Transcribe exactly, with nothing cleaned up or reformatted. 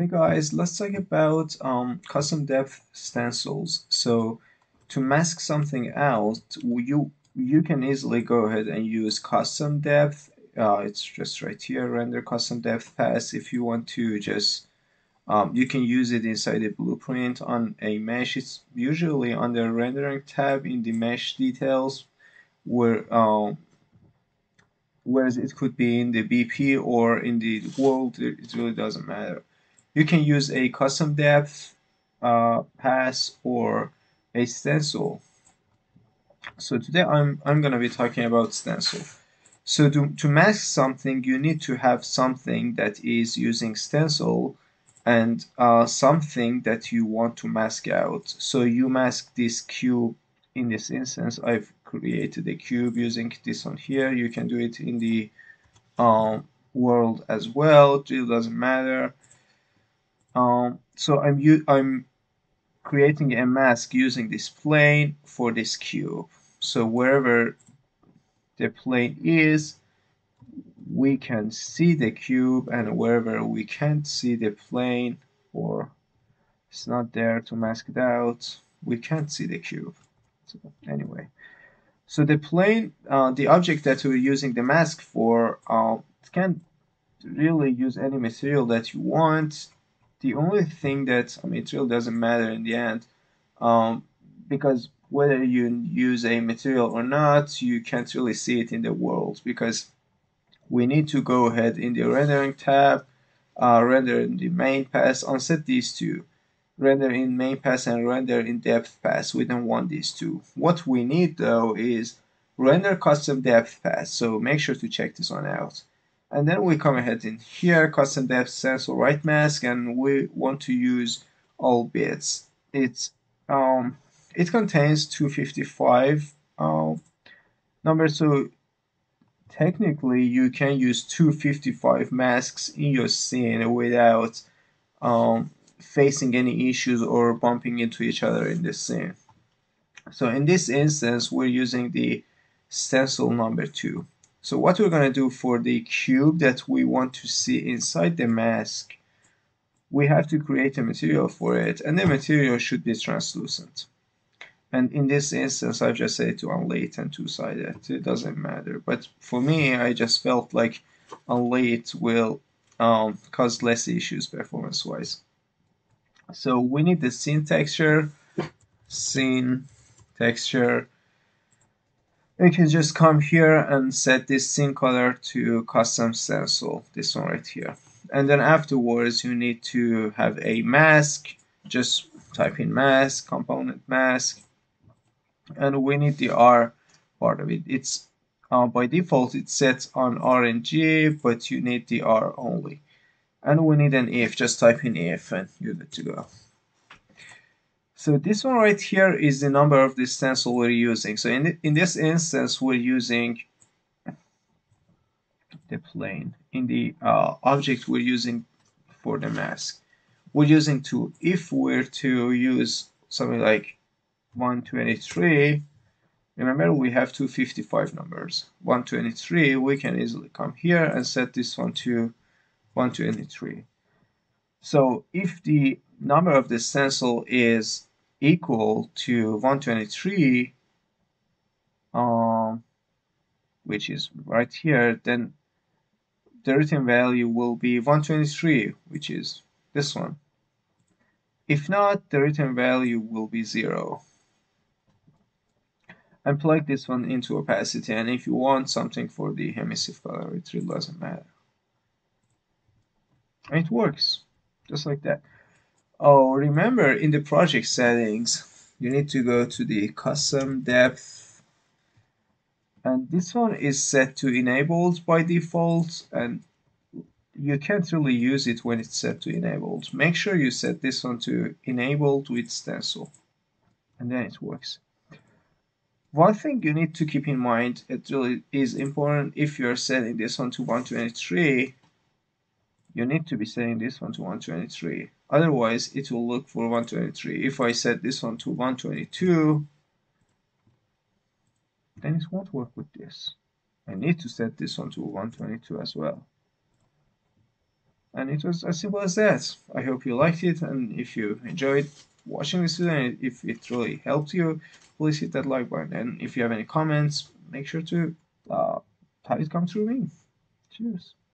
Hey guys, let's talk about um, custom depth stencils. So to mask something out, you you can easily go ahead and use custom depth. Uh, it's just right here, render custom depth pass. If you want to just, um, you can use it inside a blueprint on a mesh. It's usually on the rendering tab in the mesh details, where um, whereas it could be in the B P or in the world. It really doesn't matter. You can use a custom depth uh, pass or a stencil. So today I'm I'm going to be talking about stencil. So to to mask something, you need to have something that is using stencil and uh, something that you want to mask out. So you mask this cube. In this instance, I've created a cube using this one here. You can do it in the um, world as well. It doesn't matter. Um, so I'm u I'm creating a mask using this plane for this cube. So wherever the plane is, we can see the cube, and wherever we can't see the plane or it's not there to mask it out, we can't see the cube. So anyway, so the plane, uh, the object that we're using the mask for, uh, it can really use any material that you want. The only thing that, I mean, it really doesn't matter in the end, um, because whether you use a material or not, you can't really see it in the world, because we need to go ahead in the rendering tab, uh, render in the main pass, unset these two, render in main pass and render in depth pass. We don't want these two. What we need though is render custom depth pass, so make sure to check this one out. And then we come ahead in here, custom depth stencil right mask, and we want to use all bits. It's um, it contains two fifty-five um, numbers, so technically you can use two fifty-five masks in your scene without um, facing any issues or bumping into each other in the scene. So in this instance, we're using the stencil number two. So what we're going to do for the cube that we want to see inside the mask, we have to create a material for it, and the material should be translucent. And in this instance, I've just said to unlate and two-sided. It doesn't matter. But for me, I just felt like unlate will um, cause less issues performance-wise. So we need the scene texture, scene texture. You can just come here and set this scene color to custom stencil, this one right here. And then afterwards you need to have a mask. Just type in mask, component mask, and we need the R part of it. It's uh, by default it's set on R N G, but you need the R only. And we need an if, just type in if and you're good to go. So this one right here is the number of the stencil we're using. So in, th in this instance, we're using the plane. In the uh, object we're using for the mask, we're using two. If we're to use something like one twenty-three, remember we have two fifty-five numbers. one twenty-three, we can easily come here and set this one to one twenty-three. So if the number of the stencil is equal to one twenty-three, um, which is right here, then the written value will be one twenty-three, which is this one. If not, the written value will be zero. And plug this one into opacity, and if you want something for the emissive color, it really doesn't matter. And it works, just like that. Oh, remember in the project settings, you need to go to the custom depth, and this one is set to enabled by default, and you can't really use it when it's set to enabled. Make sure you set this one to enabled with stencil, and then it works. One thing you need to keep in mind, it really is important, if you're setting this one to one twenty-three, you need to be setting this one to one twenty-three. Otherwise, it will look for one twenty-three. If I set this one to one twenty-two, then it won't work with this. I need to set this one to one twenty-two as well. And it was as simple as that. I hope you liked it, and if you enjoyed watching this video, and if it really helped you, please hit that like button. And if you have any comments, make sure to uh, have it come through me. Cheers.